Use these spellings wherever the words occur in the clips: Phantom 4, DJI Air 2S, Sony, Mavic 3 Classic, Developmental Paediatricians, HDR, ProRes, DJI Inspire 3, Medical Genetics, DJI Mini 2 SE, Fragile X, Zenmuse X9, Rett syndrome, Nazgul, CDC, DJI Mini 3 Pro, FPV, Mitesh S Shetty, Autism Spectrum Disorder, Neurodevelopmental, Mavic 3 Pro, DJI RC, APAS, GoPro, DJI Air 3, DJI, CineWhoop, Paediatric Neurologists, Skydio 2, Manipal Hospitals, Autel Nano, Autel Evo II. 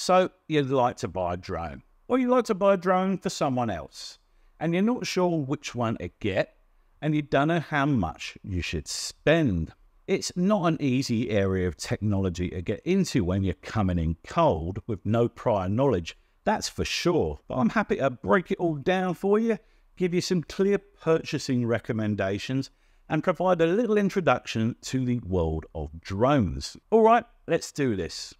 So you'd like to buy a drone, or you'd like to buy a drone for someone else, and you're not sure which one to get, and you don't know how much you should spend. It's not an easy area of technology to get into when you're coming in cold with no prior knowledge, that's for sure. But I'm happy to break it all down for you, give you some clear purchasing recommendations, and provide a little introduction to the world of drones. All right, let's do this.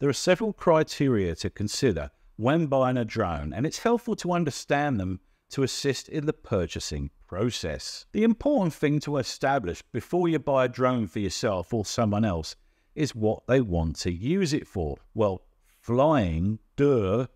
There are several criteria to consider when buying a drone, and it's helpful to understand them to assist in the purchasing process. The important thing to establish before you buy a drone for yourself or someone else is what they want to use it for. Well, flying, duh,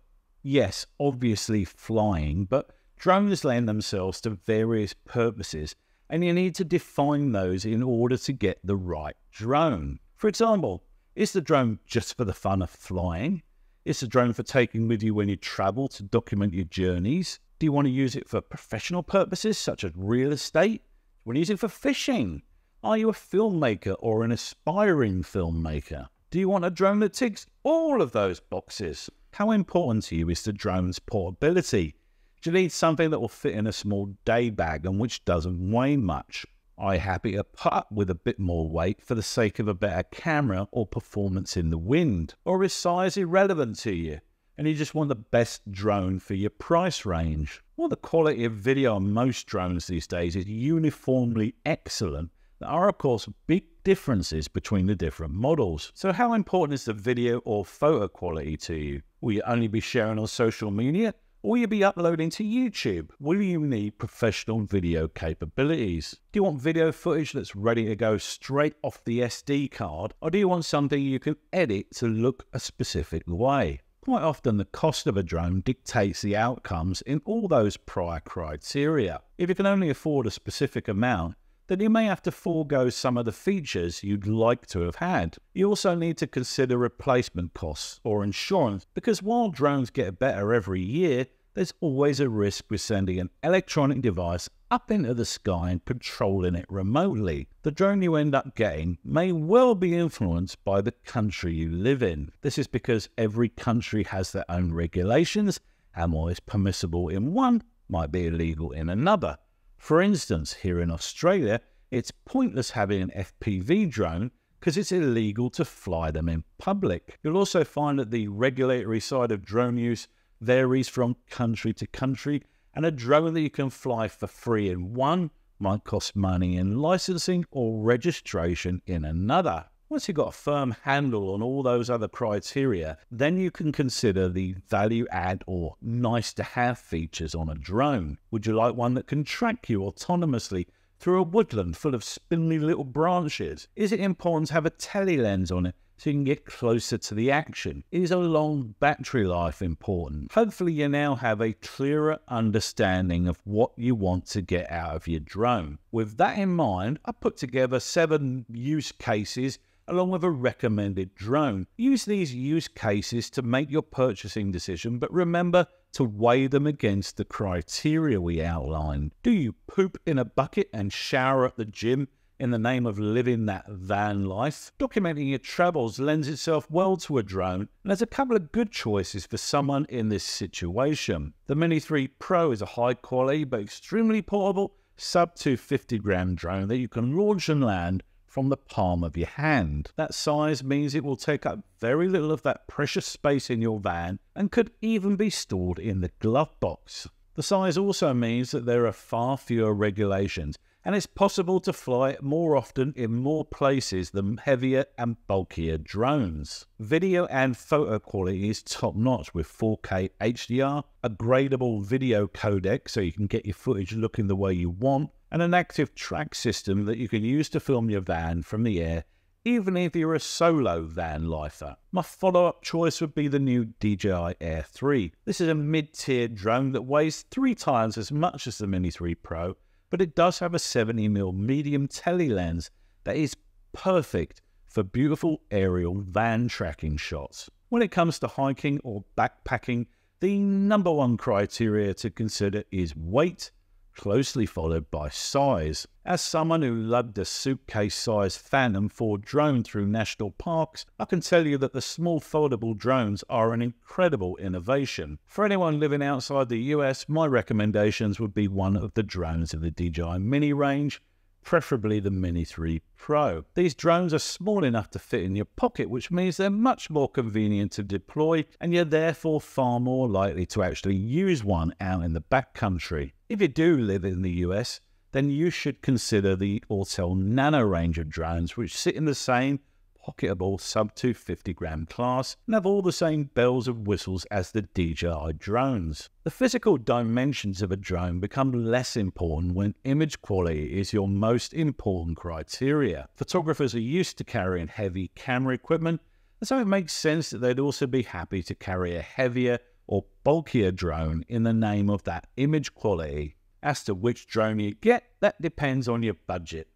yes, obviously flying, but drones lend themselves to various purposes, and you need to define those in order to get the right drone. For example, is the drone just for the fun of flying? Is the drone for taking with you when you travel to document your journeys? Do you want to use it for professional purposes such as real estate? Do you want to use it for fishing? Are you a filmmaker or an aspiring filmmaker? Do you want a drone that ticks all of those boxes? How important to you is the drone's portability? Do you need something that will fit in a small day bag and which doesn't weigh much? Are you happy to put up with a bit more weight for the sake of a better camera or performance in the wind? Or is size irrelevant to you and you just want the best drone for your price range? Well, the quality of video on most drones these days is uniformly excellent. There are, of course, big differences between the different models. So how important is the video or photo quality to you? Will you only be sharing on social media? Will you be uploading to YouTube? Will you need professional video capabilities? Do you want video footage that's ready to go straight off the SD card? Or do you want something you can edit to look a specific way? Quite often the cost of a drone dictates the outcomes in all those prior criteria. If you can only afford a specific amount, then you may have to forego some of the features you'd like to have had. You also need to consider replacement costs or insurance, because while drones get better every year, there's always a risk with sending an electronic device up into the sky and controlling it remotely. The drone you end up getting may well be influenced by the country you live in. This is because every country has their own regulations, and what is permissible in one might be illegal in another. For instance, here in Australia, it's pointless having an FPV drone because it's illegal to fly them in public. You'll also find that the regulatory side of drone use varies from country to country, and a drone that you can fly for free in one might cost money in licensing or registration in another. Once you've got a firm handle on all those other criteria, then you can consider the value add or nice to have features on a drone. Would you like one that can track you autonomously through a woodland full of spindly little branches? Is it important to have a tele lens on it so you can get closer to the action? Is a long battery life important? Hopefully you now have a clearer understanding of what you want to get out of your drone. With that in mind, I put together 7 use cases along with a recommended drone. Use these use cases to make your purchasing decision, but remember to weigh them against the criteria we outlined. Do you poop in a bucket and shower at the gym in the name of living that van life? Documenting your travels lends itself well to a drone, and there's a couple of good choices for someone in this situation. The Mini 3 Pro is a high quality but extremely portable sub 250 gram drone that you can launch and land from the palm of your hand. That size means it will take up very little of that precious space in your van and could even be stored in the glove box. The size also means that there are far fewer regulations, and it's possible to fly it more often in more places than heavier and bulkier drones. Video and photo quality is top-notch with 4K HDR, a gradable video codec so you can get your footage looking the way you want, and an active track system that you can use to film your van from the air, even if you're a solo van lifer. My follow-up choice would be the new DJI Air 3. This is a mid-tier drone that weighs 3 times as much as the Mini 3 Pro, but it does have a 70mm medium tele lens that is perfect for beautiful aerial van tracking shots. When it comes to hiking or backpacking, The number one criteria to consider is weight, closely followed by size. As someone who lugged a suitcase-sized Phantom 4 drone through national parks, I can tell you that the small foldable drones are an incredible innovation. For anyone living outside the US, my recommendations would be one of the drones in the DJI Mini range, preferably the Mini 3 Pro. These drones are small enough to fit in your pocket, which means they're much more convenient to deploy, and you're therefore far more likely to actually use one out in the backcountry. If you do live in the US, then you should consider the Autel Nano range of drones, which sit in the same pocketable sub-250-gram class and have all the same bells and whistles as the DJI drones. The physical dimensions of a drone become less important when image quality is your most important criteria. Photographers are used to carrying heavy camera equipment, and so it makes sense that they'd also be happy to carry a heavier or bulkier drone in the name of that image quality. As to which drone you get, that depends on your budget.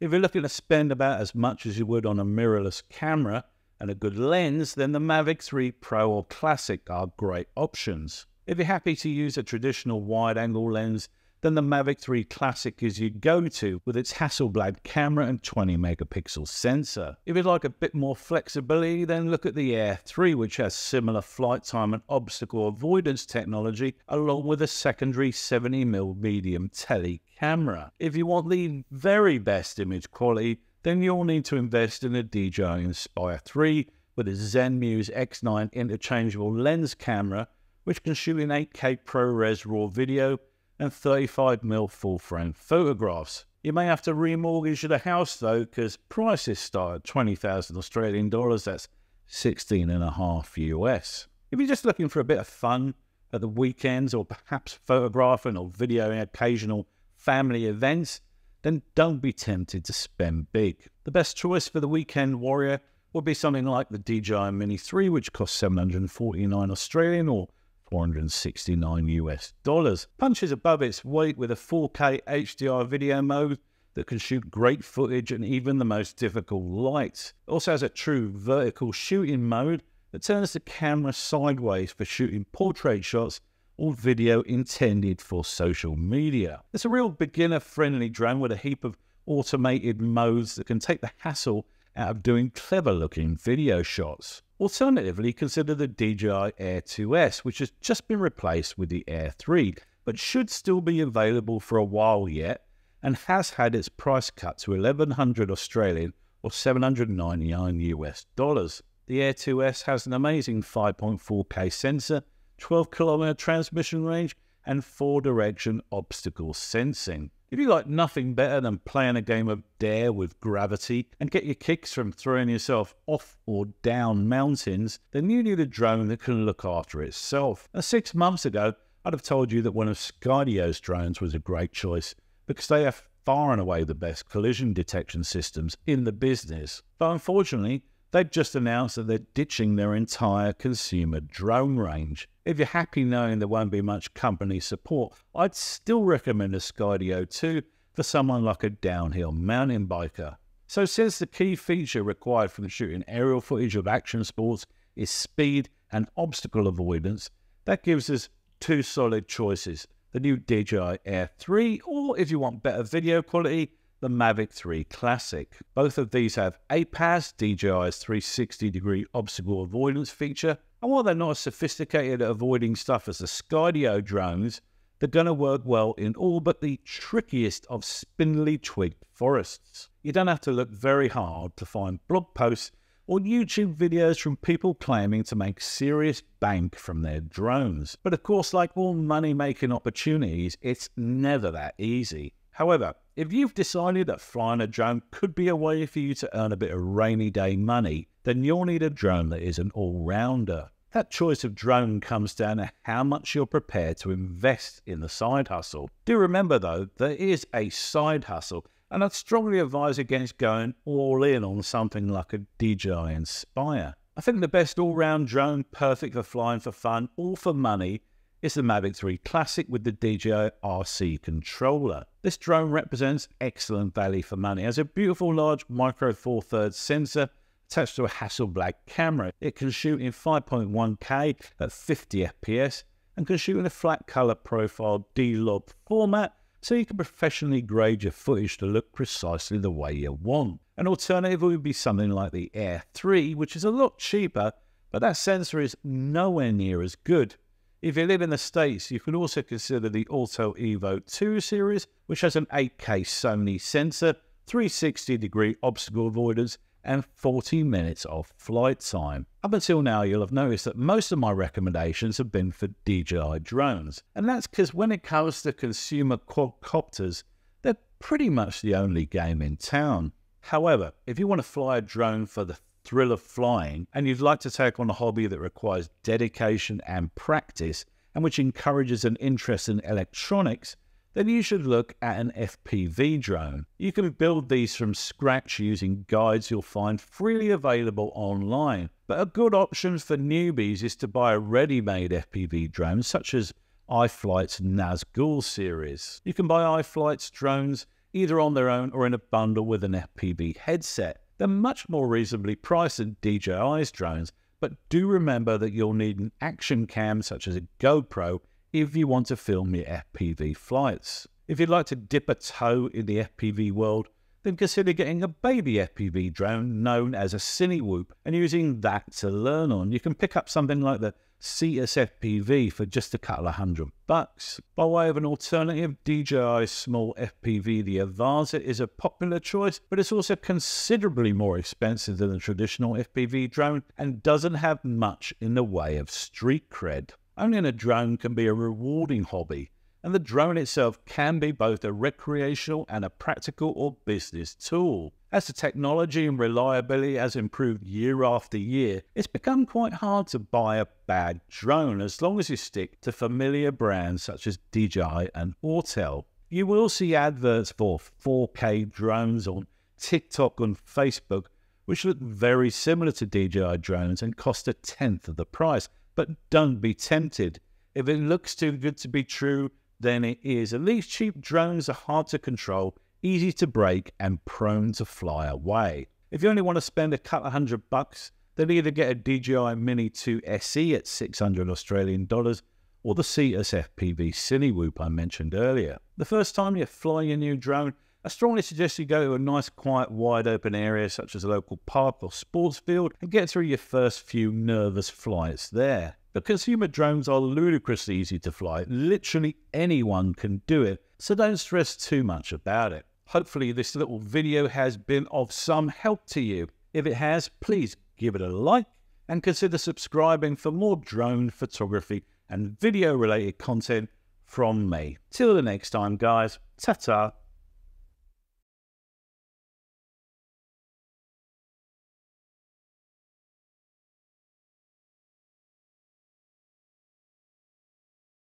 If you're looking to spend about as much as you would on a mirrorless camera and a good lens, then the Mavic 3 Pro or Classic are great options. If you're happy to use a traditional wide-angle lens, then the Mavic 3 Classic is your go-to with its Hasselblad camera and 20-megapixel sensor. If you'd like a bit more flexibility, then look at the Air 3, which has similar flight time and obstacle avoidance technology, along with a secondary 70mm medium tele camera. If you want the very best image quality, then you'll need to invest in a DJI Inspire 3 with a Zenmuse X9 interchangeable lens camera, which can shoot in 8K ProRes RAW video and 35mm full-frame photographs. You may have to remortgage the house though, because prices start at 20,000 Australian dollars, that's 16.5 US. If you're just looking for a bit of fun at the weekends, or perhaps photographing or videoing occasional family events, then don't be tempted to spend big. The best choice for the weekend warrior would be something like the DJI Mini 3, which costs 749 Australian or 469 US dollars. Punches above its weight with a 4K HDR video mode that can shoot great footage and even the most difficult lights. It also has a true vertical shooting mode that turns the camera sideways for shooting portrait shots or video intended for social media. It's a real beginner-friendly drone with a heap of automated modes that can take the hassle out of doing clever-looking video shots. Alternatively, consider the DJI Air 2S, which has just been replaced with the Air 3, but should still be available for a while yet, and has had its price cut to 1100 Australian or 799 US dollars. The Air 2S has an amazing 5.4K sensor, 12-kilometer transmission range, and 4-direction obstacle sensing. If you like nothing better than playing a game of dare with gravity and get your kicks from throwing yourself off or down mountains, then you need a drone that can look after itself. Now, 6 months ago, I'd have told you that one of Skydio's drones was a great choice because they are far and away the best collision detection systems in the business. But unfortunately, they've just announced that they're ditching their entire consumer drone range. If you're happy knowing there won't be much company support, I'd still recommend a Skydio 2 for someone like a downhill mountain biker. So since the key feature required from shooting aerial footage of action sports is speed and obstacle avoidance, that gives us two solid choices, the new DJI Air 3, or if you want better video quality, the Mavic 3 Classic. Both of these have APAS, DJI's 360-degree obstacle avoidance feature, and while they're not as sophisticated at avoiding stuff as the Skydio drones, they're going to work well in all but the trickiest of spindly twigged forests. You don't have to look very hard to find blog posts or YouTube videos from people claiming to make serious bank from their drones. But of course, like all money-making opportunities, it's never that easy. However, if you've decided that flying a drone could be a way for you to earn a bit of rainy day money, then you'll need a drone that is an all-rounder. That choice of drone comes down to how much you're prepared to invest in the side hustle. Do remember though, there is a side hustle, and I'd strongly advise against going all in on something like a DJI Inspire. I think the best all-round drone, perfect for flying for fun or for money, it's the Mavic 3 Classic with the DJI RC controller. This drone represents excellent value for money. It has a beautiful large micro four-thirds sensor, attached to a Hasselblad camera. It can shoot in 5.1K at 50 FPS and can shoot in a flat color profile D-Log format, so you can professionally grade your footage to look precisely the way you want. An alternative would be something like the Air 3, which is a lot cheaper, but that sensor is nowhere near as good. If you live in the States, you can also consider the Autel Evo II series, which has an 8K Sony sensor, 360-degree obstacle avoidance, and 40 minutes of flight time. Up until now, you'll have noticed that most of my recommendations have been for DJI drones, and that's because when it comes to consumer quadcopters, they're pretty much the only game in town. However, if you want to fly a drone for the thrill of flying, and you'd like to take on a hobby that requires dedication and practice, and which encourages an interest in electronics, then you should look at an FPV drone. You can build these from scratch using guides you'll find freely available online. But a good option for newbies is to buy a ready-made FPV drone, such as iFlight's Nazgul series. You can buy iFlight's drones either on their own or in a bundle with an FPV headset. They're much more reasonably priced than DJI's drones, but do remember that you'll need an action cam such as a GoPro if you want to film your FPV flights. If you'd like to dip a toe in the FPV world, then consider getting a baby FPV drone known as a CineWhoop and using that to learn on. You can pick up something like the CSFPV for just a couple of $100 bucks. By way of an alternative, DJI's small FPV, the Avanza, is a popular choice, but it's also considerably more expensive than a traditional FPV drone and doesn't have much in the way of street cred. Owning a drone can be a rewarding hobby, and the drone itself can be both a recreational and a practical or business tool. As the technology and reliability has improved year after year, it's become quite hard to buy a bad drone as long as you stick to familiar brands such as DJI and Autel. You will see adverts for 4K drones on TikTok and Facebook, which look very similar to DJI drones and cost 1/10 of the price. But don't be tempted. If it looks too good to be true, then it is. And these cheap drones are hard to control, easy to break, and prone to fly away. If you only want to spend a couple of $100 bucks, then either get a DJI Mini 2 SE at 600 Australian dollars or the CSFPV CineWhoop I mentioned earlier. The first time you fly your new drone, I strongly suggest you go to a nice, quiet, wide-open area such as a local park or sports field and get through your first few nervous flights there. But consumer drones are ludicrously easy to fly. Literally anyone can do it, so don't stress too much about it. Hopefully this little video has been of some help to you. If it has, please give it a like and consider subscribing for more drone photography and video-related content from me. Till the next time, guys. Ta-ta.